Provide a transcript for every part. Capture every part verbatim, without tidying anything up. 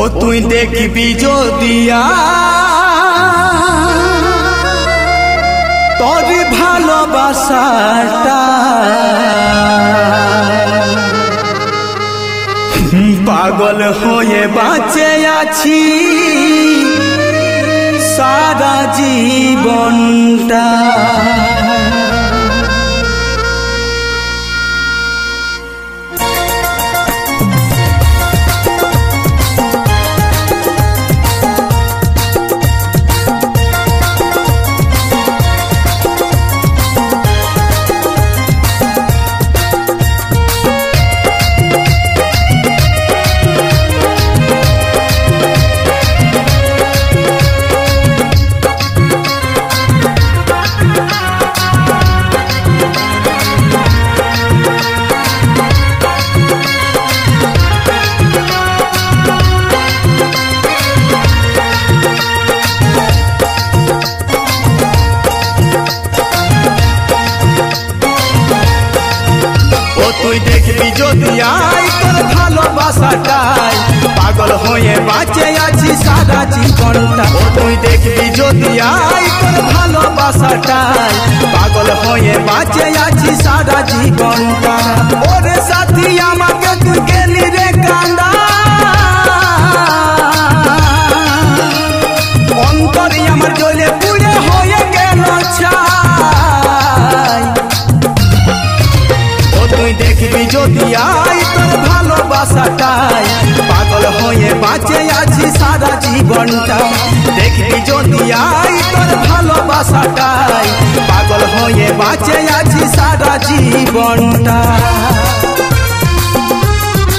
ओ तुई देखबी जदिया तोर भालोबासाटा पागल होये बाँचे आछि सारा जीवनटा तुई देखबी जदिया तोर भालोबासाटाय पागल होये बाँचे आछि सारा जीवनटा तुई देखबी जदिया तोर भालोबासाटाय पागल होये बाँचे आछि सारा जीवनटा ओरे साथी आमाके तुई गेली रे कांदा अंतरे आमार जले पुरे होये गेल छाय देखबी जदिया तोर भालोबासाटाय पागल होये बाँचे आछि सारा जीवनटा देखबी जदिया तोर भालोबासाटाय पागल होये बाँचे आछि सारा जीवनटा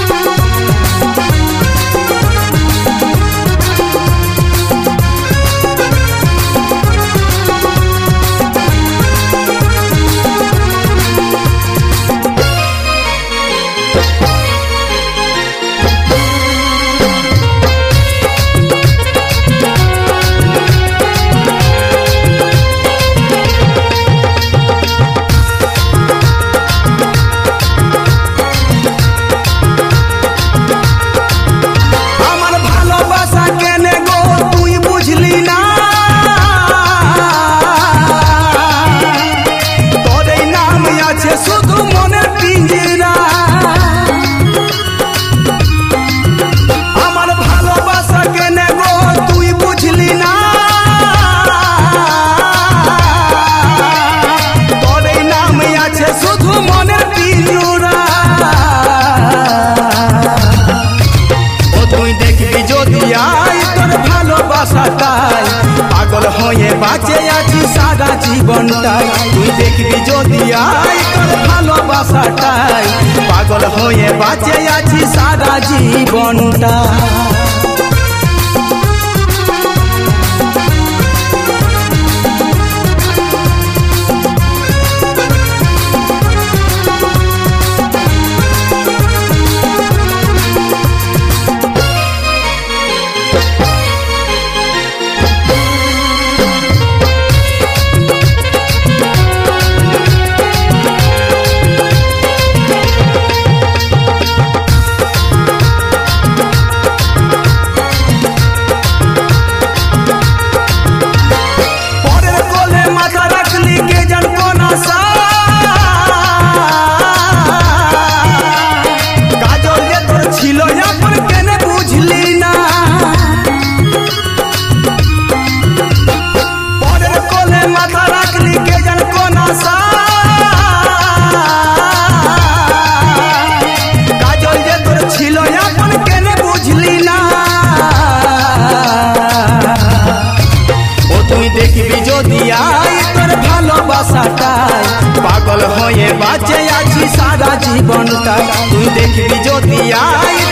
पागल होये बाँचे आछि सारा जीवनटाय तुई देखबी जदिया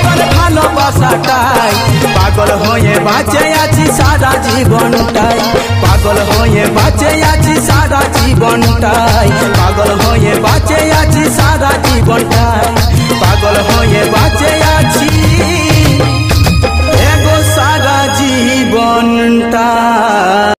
तोर भालोबासाटाय पागल होये बाँचे आछि सारा जीवनटा पागल होये बाँचे आछि सारा जीवनटा तुई देखबी जदिया तोर भालोबासाटाय पागल होये बाँचे आछि सारा जीवनटा पागल होये बाँचे आछि सारा जीवनटा।